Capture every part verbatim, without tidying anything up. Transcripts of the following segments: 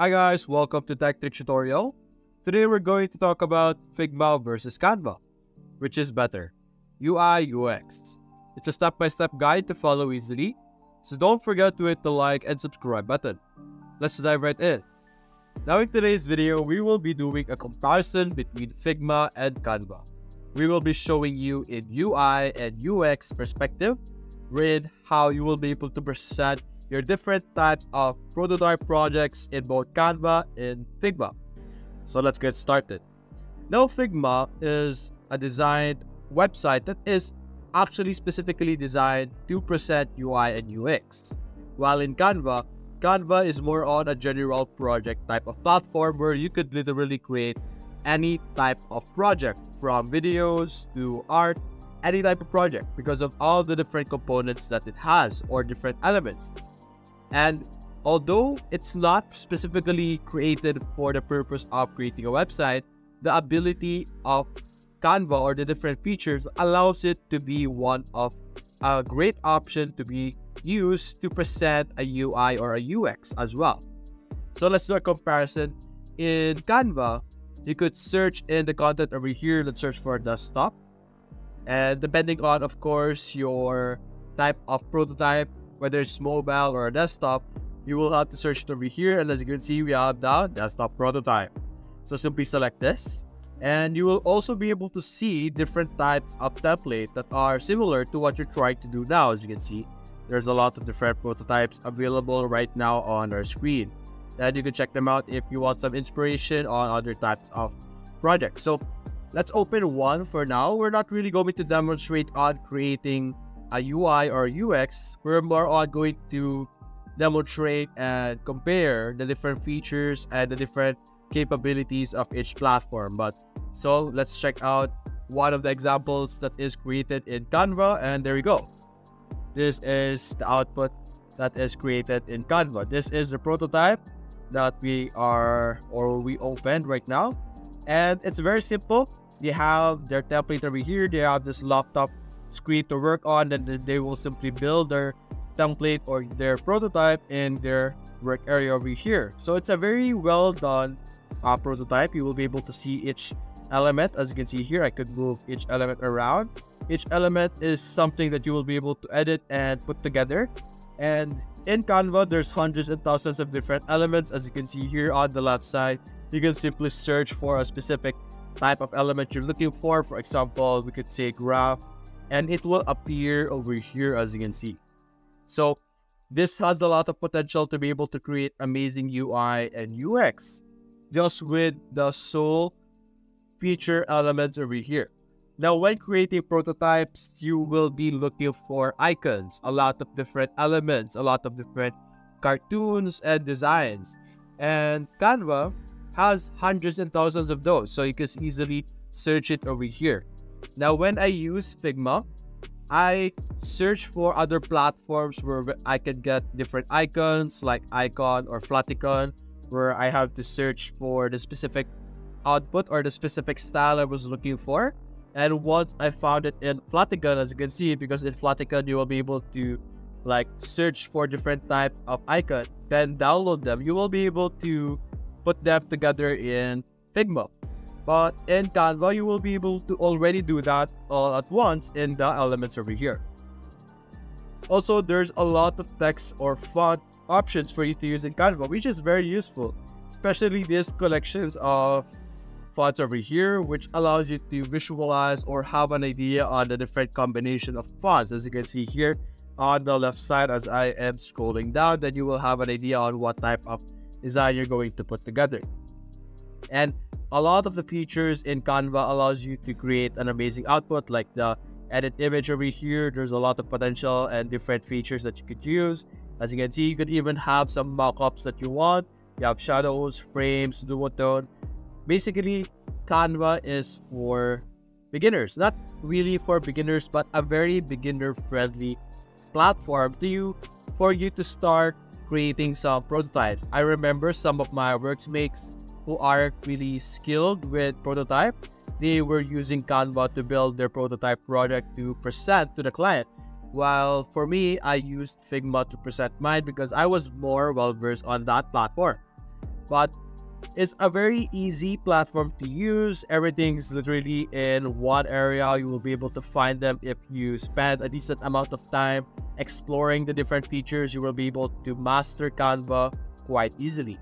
Hi guys, welcome to Tech Tricks Tutorial. Today we're going to talk about Figma versus Canva. Which is better? U I U X. It's a step-by-step guide to follow easily, so don't forget to hit the like and subscribe button. Let's dive right in. Now in today's video, we will be doing a comparison between Figma and Canva. We will be showing you in U I and U X perspective, read how you will be able to present your different types of prototype projects in both Canva and Figma. So let's get started. Now Figma is a designed website that is actually specifically designed to present U I and U X. While in Canva, Canva is more on a general project type of platform where you could literally create any type of project, from videos to art, any type of project, because of all the different components that it has or different elements. And although it's not specifically created for the purpose of creating a website, the ability of Canva or the different features allows it to be one of a great option to be used to present a U I or a U X as well. So let's do a comparison. In Canva, you could search in the content over here. Let's search for desktop. And depending on, of course, your type of prototype, whether it's mobile or a desktop, you will have to search it over here. And as you can see, we have the desktop prototype. So simply select this. And you will also be able to see different types of templates that are similar to what you're trying to do now. As you can see, there's a lot of different prototypes available right now on our screen. And you can check them out if you want some inspiration on other types of projects. So let's open one for now. We're not really going to demonstrate on creating a U I or U X. We're more on going to demonstrate and compare the different features and the different capabilities of each platform. But so let's check out one of the examples that is created in Canva. And there we go. This is the output that is created in Canva. This is the prototype that we are or we opened right now. And it's very simple. They have their template over here. They have this laptop screen to work on, and then they will simply build their template or their prototype in their work area over here. So it's a very well done uh, prototype. You will be able to see each element. As you can see here, I could move each element around. Each element is something that you will be able to edit and put together. And in Canva, there's hundreds and thousands of different elements. As you can see here on the left side, you can simply search for a specific type of element you're looking for. For example, we could say graph, and it will appear over here, as you can see. So this has a lot of potential to be able to create amazing U I and U X just with the sole feature elements over here. Now, when creating prototypes, you will be looking for icons, a lot of different elements, a lot of different cartoons and designs. And Canva has hundreds and thousands of those, so you can easily search it over here. Now, when I use Figma, I search for other platforms where I can get different icons like Icon or Flaticon, where I have to search for the specific output or the specific style I was looking for. And once I found it in Flaticon, as you can see, because in Flaticon you will be able to like search for different types of icon, then download them. You will be able to put them together in Figma. But in Canva, you will be able to already do that all at once in the elements over here. Also, there's a lot of text or font options for you to use in Canva, which is very useful, especially these collections of fonts over here, which allows you to visualize or have an idea on the different combination of fonts. As you can see here on the left side, as I am scrolling down, then you will have an idea on what type of design you're going to put together. And a lot of the features in Canva allows you to create an amazing output, like the edit image over here. There's a lot of potential and different features that you could use. As you can see, you could even have some mockups that you want. You have shadows, frames, duotone. Basically, Canva is for beginners. Not really for beginners, but a very beginner-friendly platform to you for you to start creating some prototypes. I remember some of my workmates who aren't really skilled with prototype, they were using Canva to build their prototype project to present to the client. While for me, I used Figma to present mine because I was more well-versed on that platform. but it's a very easy platform to use. Everything's literally in one area. You will be able to find them if you spend a decent amount of time exploring the different features. You will be able to master Canva quite easily.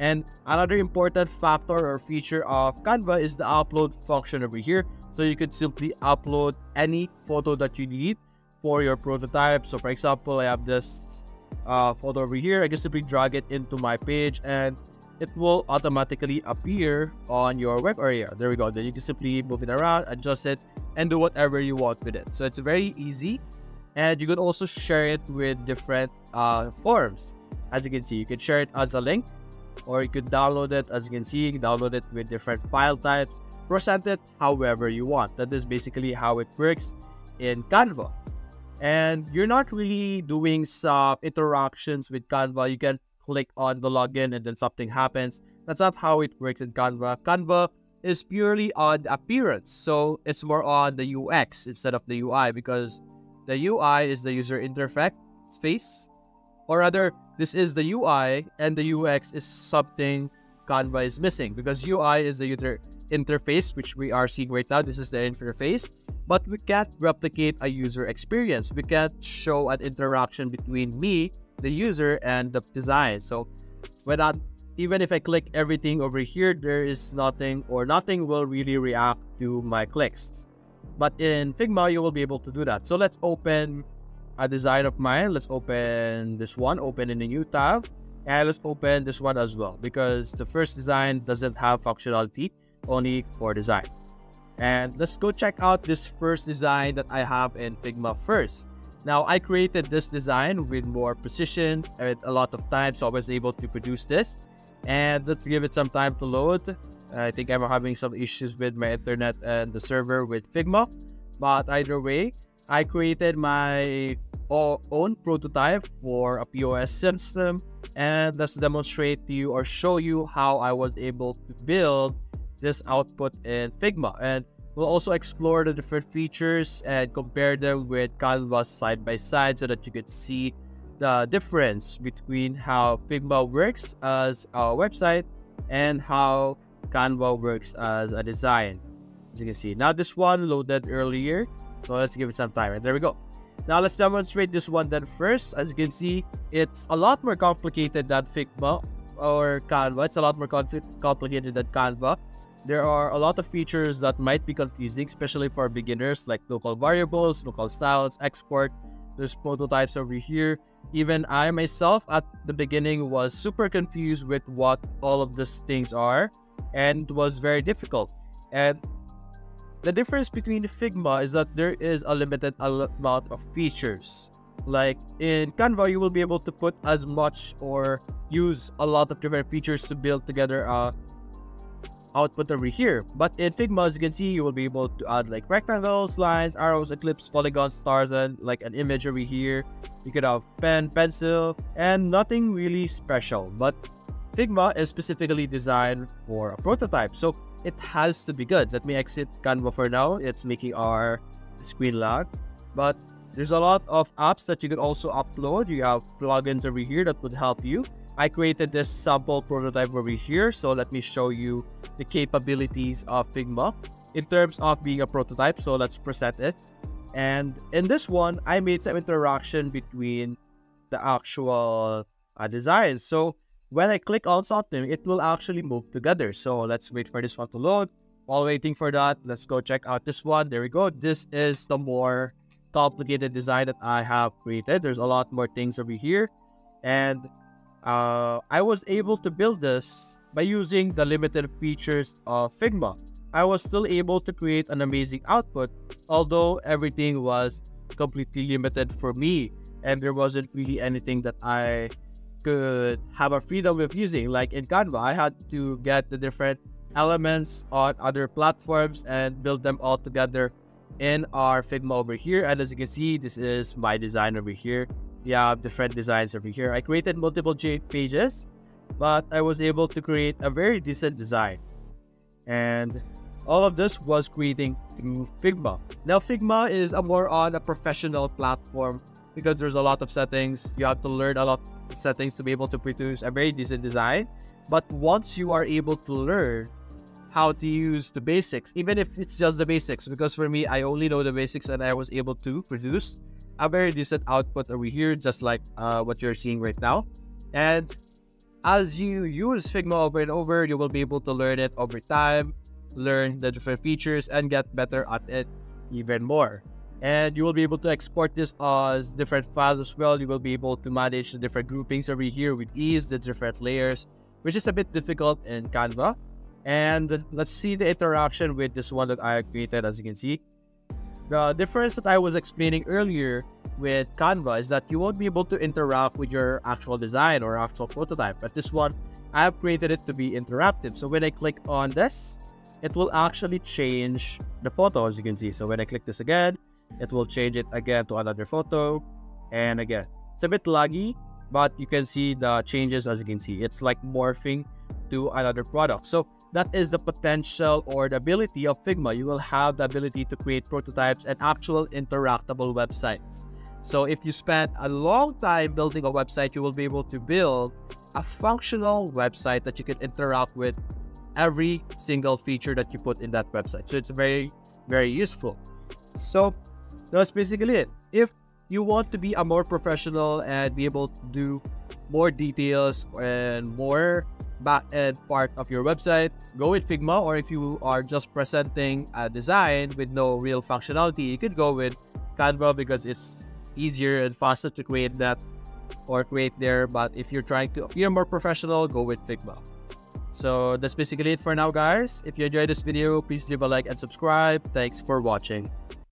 And another important factor or feature of Canva is the upload function over here. So you could simply upload any photo that you need for your prototype. So for example, I have this uh, photo over here. I can simply drag it into my page and it will automatically appear on your web area. There we go. Then you can simply move it around, adjust it, and do whatever you want with it. So it's very easy. And you could also share it with different uh, forms. As you can see, you can share it as a link, or you could download it. As you can see, you can download it with different file types, present it however you want. That is basically how it works in Canva. And you're not really doing some interactions with Canva. You can click on the login and then something happens. That's not how it works in Canva. Canva is purely on appearance. So it's more on the U X instead of the U I, because the U I is the user interface face, or rather, this is the U I, and the U X is something Canva is missing, because U I is the user interface, which we are seeing right now. This is the interface, but we can't replicate a user experience. We can't show an interaction between me, the user, and the design. So when I, even if I click everything over here, there is nothing, or nothing will really react to my clicks. But in Figma, you will be able to do that. So let's open a design of mine. Let's open this one, open in a new tab, and let's open this one as well, because the first design doesn't have functionality, only for design. And let's go check out this first design that I have in Figma first. Now, I created this design with more precision and a lot of time, so I was able to produce this. And let's give it some time to load. I think I'm having some issues with my internet and the server with Figma, but either way, I created my own prototype for a P O S system, and let's demonstrate to you or show you how I was able to build this output in Figma. And we'll also explore the different features and compare them with Canva side by side so that you could see the difference between how Figma works as a website and how Canva works as a design. As you can see, now this one loaded earlier, so let's give it some time, and there we go. Now let's demonstrate this one then first. As you can see, it's a lot more complicated than Figma or Canva. It's a lot more complicated than Canva. There are a lot of features that might be confusing, especially for beginners, like local variables, local styles, export. There's prototypes over here. Even I myself at the beginning was super confused with what all of these things are, and it was very difficult. And the difference between Figma is that there is a limited amount of features. Like in Canva, you will be able to put as much or use a lot of different features to build together a output over here. But in Figma, as you can see, you will be able to add like rectangles, lines, arrows, ellipses, polygons, stars, and like an image over here. You could have pen, pencil, and nothing really special. But Figma is specifically designed for a prototype, so it has to be good. Let me exit Canva for now. It's making our screen lag. But there's a lot of apps that you can also upload. You have plugins over here that would help you. I created this sample prototype over here, so let me show you the capabilities of Figma in terms of being a prototype. So let's present it. And in this one, I made some interaction between the actual uh, design. So when I click on something, it will actually move together. So let's wait for this one to load. While waiting for that, let's go check out this one. There we go. This is the more complicated design that I have created. There's a lot more things over here. And uh, I was able to build this by using the limited features of Figma. I was still able to create an amazing output, although everything was completely limited for me. And there wasn't really anything that I could have a freedom of using. Like in Canva, I had to get the different elements on other platforms and build them all together in our Figma over here. And as you can see, this is my design over here. We have different designs over here. I created multiple pages, but I was able to create a very decent design. And all of this was creating through Figma. Now, Figma is a more on a professional platform, because there's a lot of settings. You have to learn a lot of settings to be able to produce a very decent design. But once you are able to learn how to use the basics, even if it's just the basics, because for me, I only know the basics and I was able to produce a very decent output over here, just like uh, what you're seeing right now. And as you use Figma over and over, you will be able to learn it over time, learn the different features and get better at it even more. And you will be able to export this as different files as well. You will be able to manage the different groupings over here with ease, the different layers, which is a bit difficult in Canva. And let's see the interaction with this one that I created. As you can see, the difference that I was explaining earlier with Canva is that you won't be able to interact with your actual design or actual prototype, but this one, I have created it to be interactive. So when I click on this, it will actually change the photo, as you can see. So when I click this again, it will change it again to another photo, and again. It's a bit laggy, but you can see the changes. As you can see, it's like morphing to another product. So that is the potential or the ability of Figma. You will have the ability to create prototypes and actual interactable websites. So if you spend a long time building a website, you will be able to build a functional website that you can interact with every single feature that you put in that website. So it's very, very useful. So that's basically it. If you want to be a more professional and be able to do more details and more back-end part of your website, go with Figma. Or if you are just presenting a design with no real functionality, you could go with Canva because it's easier and faster to create that or create there. But if you're trying to appear more professional, go with Figma. So that's basically it for now, guys. If you enjoyed this video, please leave a like and subscribe. Thanks for watching.